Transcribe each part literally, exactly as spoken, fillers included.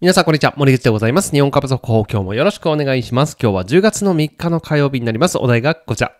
皆さんこんにちは、森口でございます。日本株速報、今日もよろしくお願いします。今日はじゅうがつのみっかの火曜日になります。お題がこちら。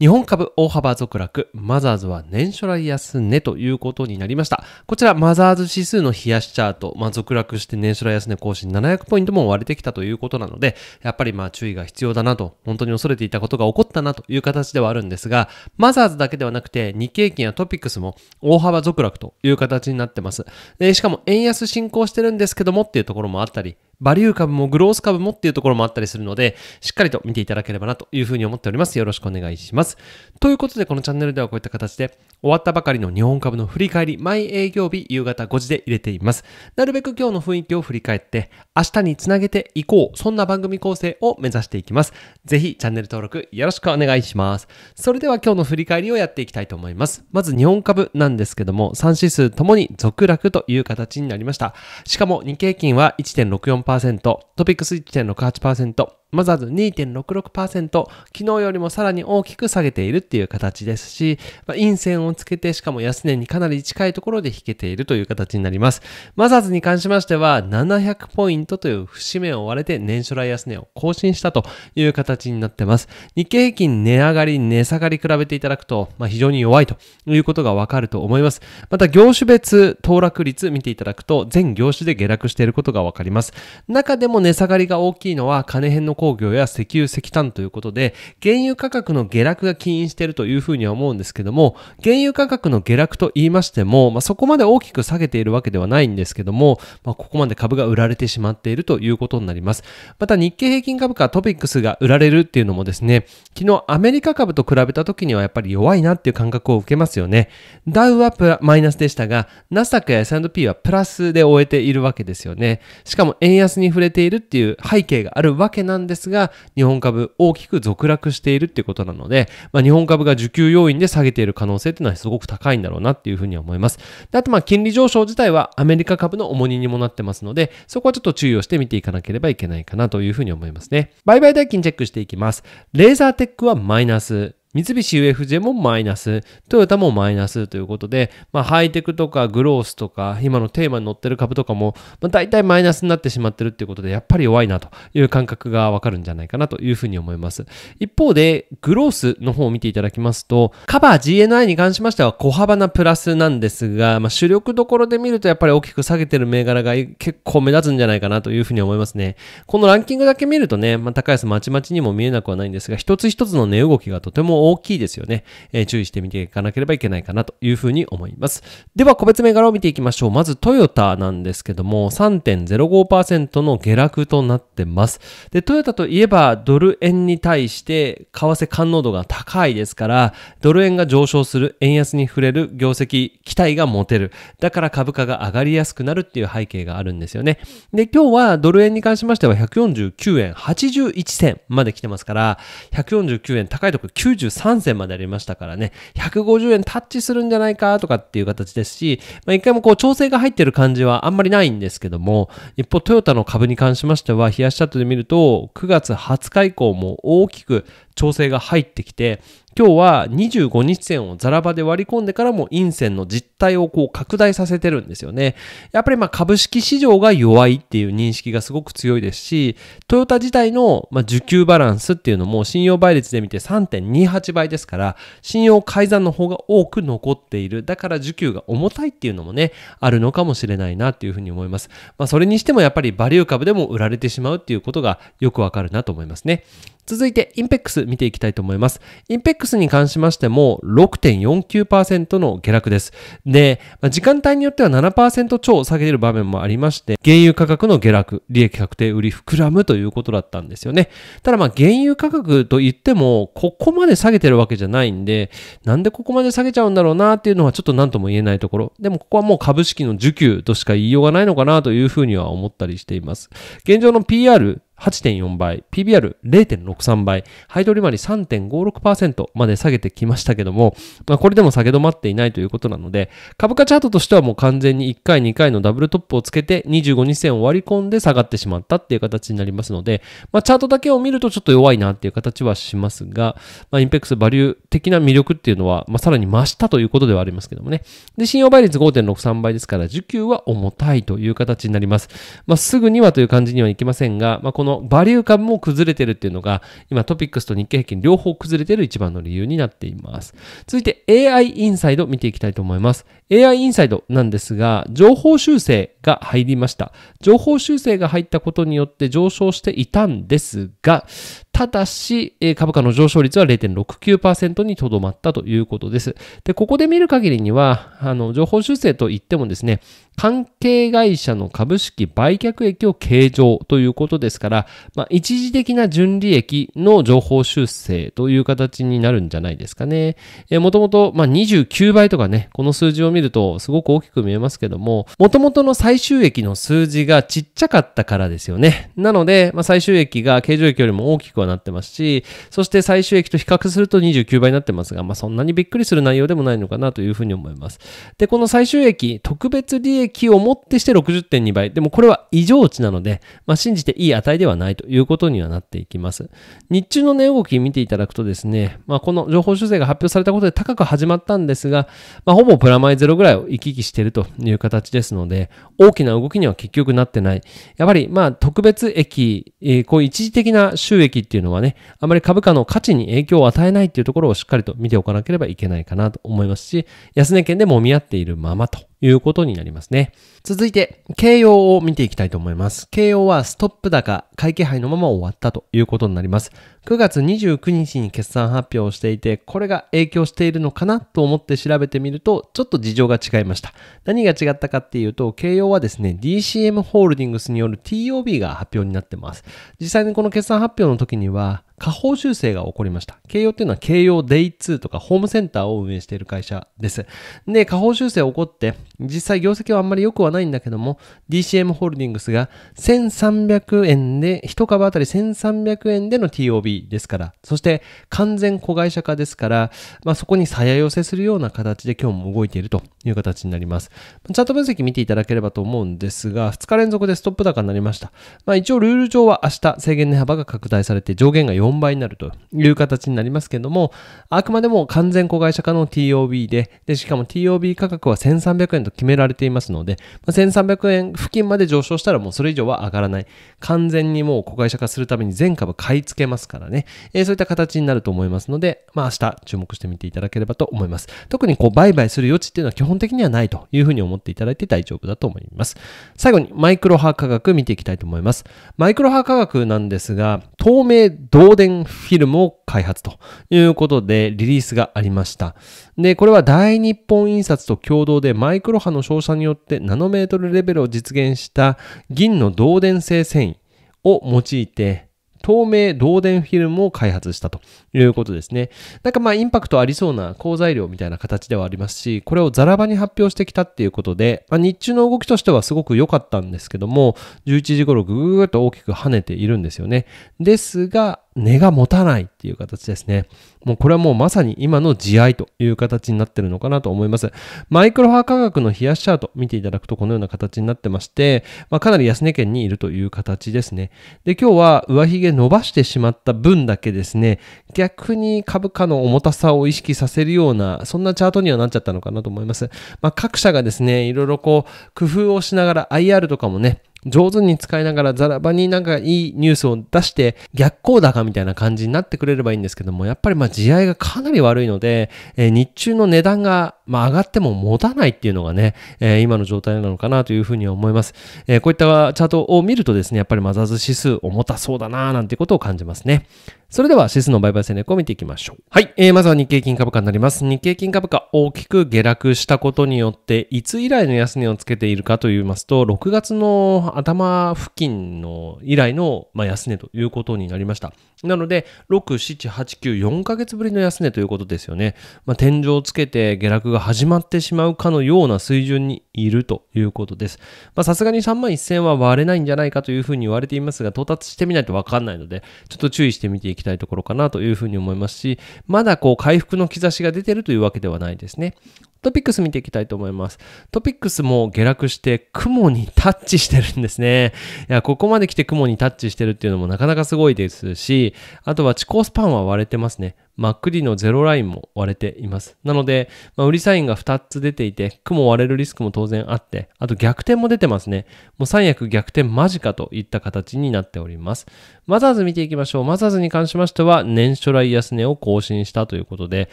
日本株大幅続落、マザーズは年初来安値ということになりました。こちらマザーズ指数の冷やしチャート、まあ、続落して年初来安値更新ななひゃくポイントも割れてきたということなので、やっぱりまあ注意が必要だなと、本当に恐れていたことが起こったなという形ではあるんですが、マザーズだけではなくて日経平均やトピックスも大幅続落という形になってます。で、しかも円安進行してるんですけどもっていうところもあったり、バリュー株もグロース株もっていうところもあったりするので、しっかりと見ていただければなというふうに思っております。よろしくお願いします。ということで、このチャンネルではこういった形で、終わったばかりの日本株の振り返り、毎営業日夕方ごじで入れています。なるべく今日の雰囲気を振り返って、明日につなげていこう、そんな番組構成を目指していきます。ぜひチャンネル登録よろしくお願いします。それでは今日の振り返りをやっていきたいと思います。まず日本株なんですけども、さんしすうともに続落という形になりました。しかも日経平均は いちてんろくよんパーセント、トピックス いちてんろくはちパーセント、マザーズ にてんろくろくパーセント、昨日よりもさらに大きく下げているっていう形ですし、まあ、陰線をつけて、しかも安値にかなり近いところで引けているという形になります。マザーズに関しましてはななひゃくポイントという節目を割れて年初来安値を更新したという形になってます。日経平均値上がり、値下がり比べていただくと、まあ、非常に弱いということがわかると思います。また業種別騰落率見ていただくと全業種で下落していることがわかります。中でも値下がりが大きいのは金編の工業や石油石炭ということで、原油価格の下落が起因しているというふうには思うんですけども、原油価格の下落と言いましても、まあ、そこまで大きく下げているわけではないんですけども、まあ、ここまで株が売られてしまっているということになります。また日経平均株価トピックスが売られるっていうのもですね、昨日アメリカ株と比べた時にはやっぱり弱いなっていう感覚を受けますよね。ダウはマイナスでしたが、ナスダックや エスアンドピー はプラスで終えているわけですよね。しかも円安に触れているっていう背景があるわけなんですが、日本株大きく続落しているっていうことなので、まあ、日本株が需給要因で下げている可能性っていうのはすごく高いんだろうなっていうふうに思います。で、あとまあ金利上昇自体はアメリカ株の重荷にもなってますので、そこはちょっと注意をして見ていかなければいけないかなというふうに思いますね。売買代金チェックしていきます。レーザーテックはマイナス。三菱 ユーエフジェー もマイナス、トヨタもマイナスということで、まあ、ハイテクとかグロースとか、今のテーマに乗ってる株とかも、まあ、大体マイナスになってしまってるっていうことで、やっぱり弱いなという感覚がわかるんじゃないかなというふうに思います。一方で、グロースの方を見ていただきますと、カバー ジーエヌアイ に関しましては小幅なプラスなんですが、まあ、主力どころで見るとやっぱり大きく下げてる銘柄が結構目立つんじゃないかなというふうに思いますね。このランキングだけ見るとね、まあ、高安まちまちにも見えなくはないんですが、一つ一つの値動きがとても大きいですよね、えー、注意して見ていかなければいけないかなというふうに思います。では個別銘柄を見ていきましょう。まずトヨタなんですけども さんてんぜろごパーセント の下落となってます。で、トヨタといえばドル円に対して為替感濃度が高いですから、ドル円が上昇する、円安に触れる、業績期待が持てる、だから株価が上がりやすくなるっていう背景があるんですよね。で、今日はドル円に関しましてはひゃくよんじゅうきゅうえんはちじゅういちせんまで来てますから、ひゃくよんじゅうきゅうえん高いところきゅうじゅうさんせんまでありましたからね、ひゃくごじゅうえんタッチするんじゃないかとかっていう形ですし、まあ、一回もこう調整が入ってる感じはあんまりないんですけども、一方トヨタの株に関しましては冷やしチャートで見るとくがつはつか以降も大きく調整が入ってきて、今日はにじゅうごにちせんをザラバで割り込んでからも陰線の実態をこう拡大させてるんですよね。やっぱりまあ株式市場が弱いっていう認識がすごく強いですし、トヨタ自体のまあ需給バランスっていうのも信用倍率で見て さんてんにはちばいですから、信用改ざんの方が多く残っている。だから需給が重たいっていうのもね、あるのかもしれないなっていうふうに思います。まあそれにしてもやっぱりバリュー株でも売られてしまうっていうことがよくわかるなと思いますね。続いてインペックス見ていきたいと思います。インペックスに関しましても ろくてんよんきゅうパーセント の下落です。で、時間帯によっては ななパーセント 超下げている場面もありまして、原油価格の下落、利益確定売り膨らむということだったんですよね。ただまあ原油価格といってもここまで下げてるわけじゃないんで、なんでここまで下げちゃうんだろうなっていうのはちょっと何とも言えないところ。でもここはもう株式の需給としか言いようがないのかなというふうには思ったりしています。現状の ピーアールはちてんよん 倍、ピービーアールれいてんろくさん 倍、配当利回り さんてんごろくパーセント まで下げてきましたけども、まあ、これでも下げ止まっていないということなので、株価チャートとしてはもう完全にいっかいにかいのダブルトップをつけてにじゅうごにち線を割り込んで下がってしまったっていう形になりますので、まあ、チャートだけを見るとちょっと弱いなっていう形はしますが、まあ、インペックスバリュー的な魅力っていうのは、まあ、さらに増したということではありますけどもね。で、信用倍率 ごてんろくさん 倍ですから、需給は重たいという形になります。まあ、すぐにはという感じにはいきませんが、まあ、このバリュー株も崩れてるっていうのが、今トピックスと日経平均両方崩れてる一番の理由になっています。続いて エーアイ インサイド見ていきたいと思います。エーアイ インサイドなんですが、情報修正が入りました。情報修正が入ったことによって上昇していたんですが、ただし、株価の上昇率は れいてんろくきゅうパーセント にとどまったということです。で、ここで見る限りには、あの、情報修正といってもですね、関係会社の株式売却益を計上ということですから、まあ、一時的な純利益の情報修正という形になるんじゃないですかね。えー、もともと、まあ、にじゅうきゅうばいとかね、この数字を見るとすごく大きく見えますけども、もともとの最終益の数字がちっちゃかったからですよね。なので、まあ、最終益が経常益よりも大きくはなってますし、そして最終益と比較するとにじゅうきゅうばいになってますが、まあ、そんなにびっくりする内容でもないのかなというふうに思います。で、この最終益、特別利益をもってして ろくじゅってんにばい。でもこれは異常値なので、まあ、信じていい値ではないということにはなっていきます。日中の値動き見ていただくとですね、まあ、この情報修正が発表されたことで高く始まったんですが、まあ、ほぼプラマイゼロぐらいを行き来しているという形ですので、大きな動きには結局なってない。やっぱり、まあ、特別益、えー、こう一時的な収益ってっていうのはね、あまり株価の価値に影響を与えないっていうところをしっかりと見ておかなければいけないかなと思いますし、安値圏で揉み合っているままということになりますね。続いて、ケーオー を見ていきたいと思います。ケーオー はストップ高、買い気配のまま終わったということになります。くがつにじゅうくにちに決算発表をしていて、これが影響しているのかなと思って調べてみると、ちょっと事情が違いました。何が違ったかっていうと、ケーオー はですね、ディーシーエム ホールディングスによる ティーオービー が発表になってます。実際にこの決算発表の時には、下方修正が起こりました。ケーオー っていうのはケーオーデイツーとかホームセンターを運営している会社です。で、下方修正起こって、実際業績はあんまり良くはないんだけども、ディーシーエム ホールディングスがせんさんびゃくえんで、いち株あたりせんさんびゃくえんでの ティーオービー ですから、そして完全子会社化ですから、まあそこに鞘寄せするような形で今日も動いているという形になります。チャート分析見ていただければと思うんですが、ふつか連続でストップ高になりました。まあ一応ルール上は明日制限値幅が拡大されて上限がよんばいになるという形になりますけども、あくまでも完全子会社化の ティーオービー で、で、しかも ティーオービー 価格はせんさんびゃくえんと決められていますので、まあ、せんさんびゃくえん付近まで上昇したらもうそれ以上は上がらない。完全にもう子会社化するために全株買い付けますからね。えー、そういった形になると思いますので、まあ明日注目してみていただければと思います。特にこう売買する余地っていうのは基本的にはないというふうに思っていただいて大丈夫だと思います。最後にマイクロ波価格見ていきたいと思います。マイクロ波価格なんですが、透明導電フィルムを開発ということでリリースがありました。で、これは大日本印刷と共同でマイクロ波の照射によってナノメートルレベルを実現した銀の導電性繊維を用いて透明導電フィルムを開発したということですね。なんかまあインパクトありそうな好材料みたいな形ではありますし、これをザラバに発表してきたっていうことで、まあ、日中の動きとしてはすごく良かったんですけども、じゅういちじ頃ぐぐぐっと大きく跳ねているんですよね。ですが、根が持たないっていう形ですね。もうこれはもうまさに今の地合いという形になってるのかなと思います。マイクロ波価格の冷やしチャート見ていただくとこのような形になってまして、まあ、かなり安値圏にいるという形ですね。で、今日は上髭伸ばしてしまった分だけですね、逆に株価の重たさを意識させるような、そんなチャートにはなっちゃったのかなと思います。まあ、各社がですね、いろいろこう、工夫をしながら アイアール とかもね、上手に使いながらざらばになんかいいニュースを出して逆行高みたいな感じになってくれればいいんですけども、やっぱりまあ地合いがかなり悪いので、えー、日中の値段がまあ上がっても持たないっていうのがね、えー、今の状態なのかなというふうには思います。えー、こういったチャートを見るとですね、やっぱりマザーズ指数重たそうだなーなんてことを感じますね。それでは指数の売買戦略を見ていきましょう。はい、えー、まずは日経平均株価になります。日経平均株価大きく下落したことによって、いつ以来の安値をつけているかと言いますと、ろくがつの頭付近の以来の、まあ、安値ということになりました。なので、ろく、なな、はち、きゅう、よんかげつぶりの安値ということですよね。まあ、天井をつけて下落がが始まってしまうかのような水準にいるということです。まあさすがにさんまんいっせんは割れないんじゃないかというふうに言われていますが、到達してみないとわかんないので、ちょっと注意して見ていきたいところかなというふうに思いますし、まだこう回復の兆しが出てるというわけではないですね。トピックス見ていきたいと思います。トピックスも下落して雲にタッチしてるんですね。いや、ここまで来て雲にタッチしてるっていうのもなかなかすごいですし、あとは地高スパンは割れてますね。マックディのゼロラインも割れています。なので、まあ、売りサインがふたつ出ていて、雲割れるリスクも当然あって、あと逆転も出てますね。もう三役逆転間近といった形になっております。マザーズ見ていきましょう。マザーズに関しましては、年初来安値を更新したということで、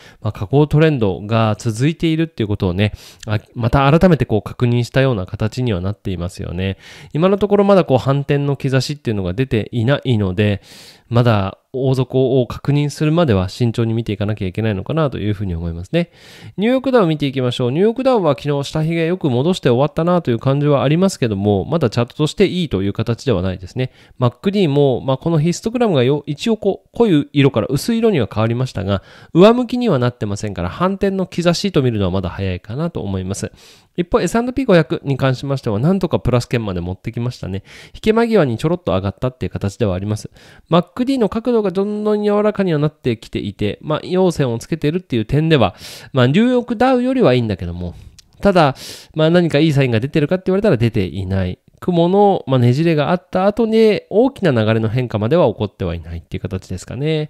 まあ、下降トレンドが続いているっていうことをね、また改めてこう確認したような形にはなっていますよね。今のところまだこう反転の兆しっていうのが出ていないので、まだ大底を確認するまでは慎重に見ていかなきゃいけないのかなというふうに思いますね。ニューヨークダウ見ていきましょう。ニューヨークダウは昨日下髭よく戻して終わったなという感じはありますけども、まだチャートとしていいという形ではないですね。マックディも、まあ、このヒストグラムがよ一応こう濃い色から薄い色には変わりましたが、上向きにはなってませんから、反転の兆しと見るのはまだ早いかなと思います。一方 エスアンドピーごひゃく に関しましては、なんとかプラス圏まで持ってきましたね。引け間際にちょろっと上がったっていう形ではあります。マックディ の角度がどんどん柔らかにはなってきていて、まあ、陽線をつけているっていう点では、まあ、ニューヨークダウよりはいいんだけども、ただ、まあ、何かいいサインが出てるかって言われたら出ていない。雲の、まあ、ねじれがあった後に大きな流れの変化までは起こってはいないっていう形ですかね。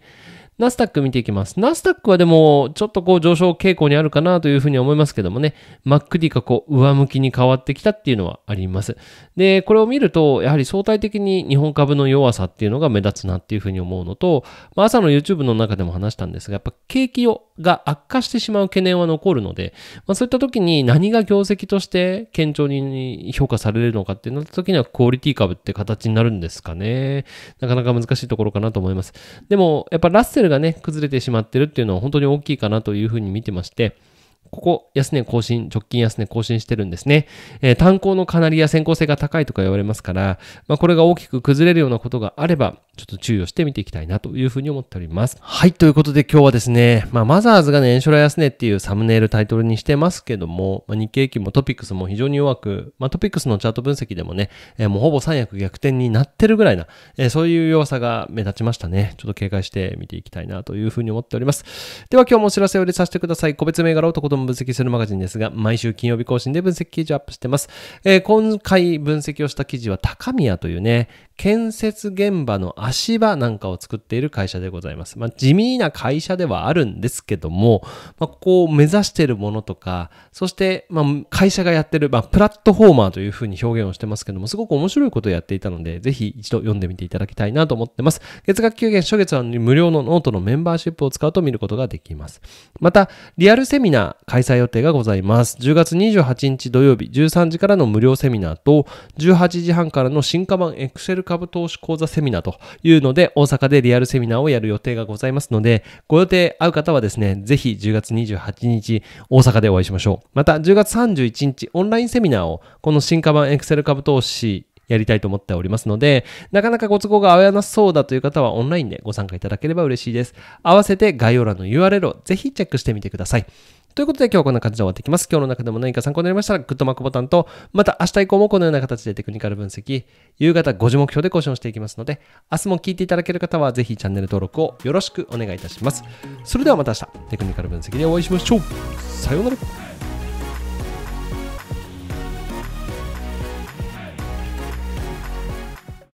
ナスダック見ていきます。ナスダックはでも、ちょっとこう上昇傾向にあるかなというふうに思いますけどもね、マックディがこう上向きに変わってきたっていうのはあります。で、これを見ると、やはり相対的に日本株の弱さっていうのが目立つなっていうふうに思うのと、まあ、朝の YouTube の中でも話したんですが、やっぱ景気をが悪化してしまう懸念は残るので、まあ、そういった時に何が業績として堅調に評価されるのかってなった時にはクオリティ株って形になるんですかね。なかなか難しいところかなと思います。でもやっぱラッセルがね崩れてしまってるっていうのは本当に大きいかなというふうに見てまして、ここ、安値更新、直近安値更新してるんですね。えー、炭鉱のカナリア先行性が高いとか言われますから、まあ、これが大きく崩れるようなことがあれば、ちょっと注意をして見ていきたいなというふうに思っております。はい、ということで今日はですね、まあ、マザーズが年初来安値っていうサムネイルタイトルにしてますけども、まあ、日経平均もトピックスも非常に弱く、まあ、トピックスのチャート分析でもね、えー、もうほぼ三役逆転になってるぐらいな、えー、そういう弱さが目立ちましたね。ちょっと警戒して見ていきたいなというふうに思っております。では今日もお知らせを入れさせてください。個別銘柄をとことん分析するマガジンですが、毎週金曜日更新で分析記事をアップしてます。えー、今回分析をした記事は高宮というね、建設現場の足場なんかを作っている会社でございます。まあ、地味な会社ではあるんですけども、まあ、ここを目指しているものとか、そして、まあ、会社がやってる、まあ、プラットフォーマーというふうに表現をしてますけども、すごく面白いことをやっていたので、ぜひ一度読んでみていただきたいなと思ってます。月額きゅうげん、初月は無料のノートのメンバーシップを使うと見ることができます。また、リアルセミナー開催予定がございます。じゅうがつにじゅうはちにち土曜日、じゅうさんじからの無料セミナーと、じゅうはちじはんからの進化版エクセル株投資講座セミナーというので、大阪でリアルセミナーをやる予定がございますので、ご予定合う方はですね、ぜひじゅうがつにじゅうはちにち大阪でお会いしましょう。またじゅうがつさんじゅういちにちオンラインセミナーをこの進化版エクセル株投資やりたいと思っておりますので、なかなかご都合が合わなそうだという方はオンラインでご参加いただければ嬉しいです。合わせて概要欄の ユーアールエル をぜひチェックしてみてください。ということで今日はこんな感じで終わっていきます。今日の中でも何か参考になりましたら、グッドマークボタンと、また明日以降もこのような形でテクニカル分析、夕方ごじ目標で更新をしていきますので、明日も聞いていただける方はぜひチャンネル登録をよろしくお願いいたします。それではまた明日、テクニカル分析でお会いしましょう。さようなら。